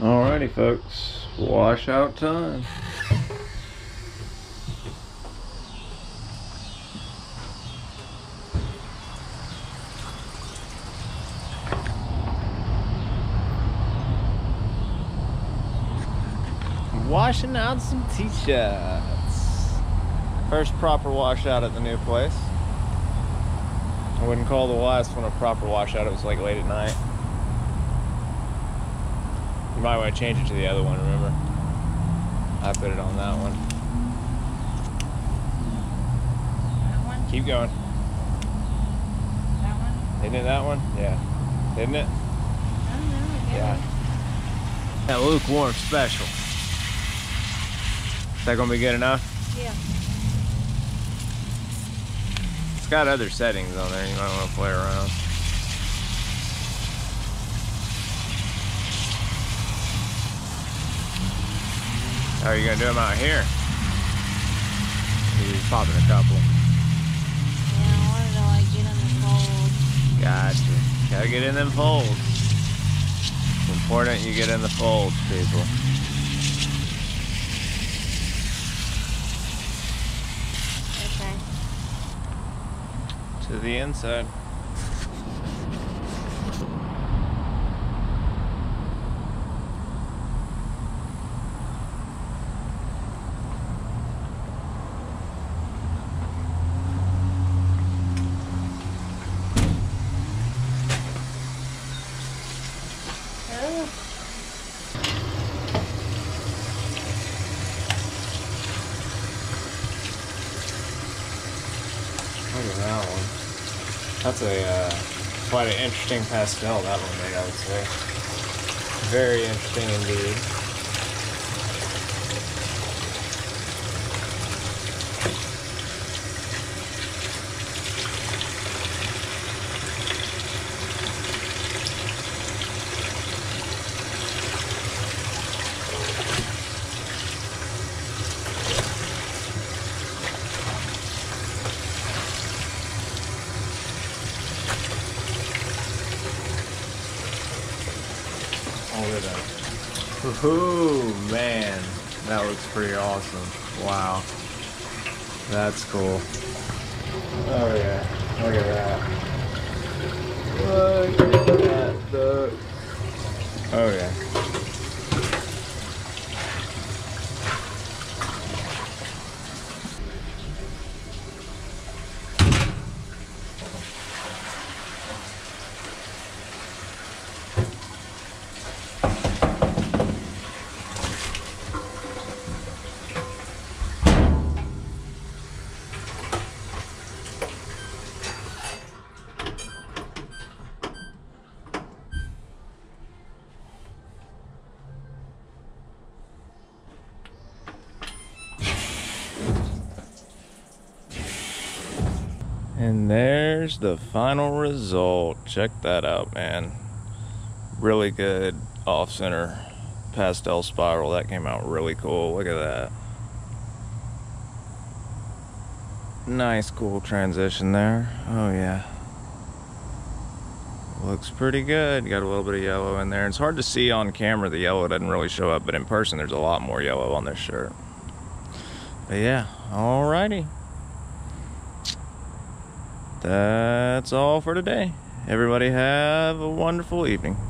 Alrighty folks, washout time. Washing out some t-shirts. First proper washout at the new place. I wouldn't call the last one a proper washout, it was like late at night. You might want to change it to the other one, remember? I put it on that one. That one? Keep going. That one? Isn't it that one? Yeah. Isn't it? I don't know. Yeah. That lukewarm special. Is that going to be good enough? Yeah. It's got other settings on there you might want to play around. How are you going to do them out here? You're just popping a couple. Yeah, I wanted to like get in them folds. Gotcha. Gotta get in them folds. It's important you get in the folds, people. Okay. To the inside. That one. That's a quite an interesting pastel that one made, I would say. Very interesting indeed. Ooh, man, that looks pretty awesome. Wow, that's cool. Oh yeah, look at that. Look at that duck. Oh yeah. And there's the final result. Check that out, man. Really good off-center pastel spiral. That came out really cool. Look at that. Nice, cool transition there. Oh, yeah. Looks pretty good. Got a little bit of yellow in there. It's hard to see on camera. The yellow doesn't really show up, but in person, there's a lot more yellow on this shirt. But yeah, alrighty. That's all for today. Everybody have a wonderful evening.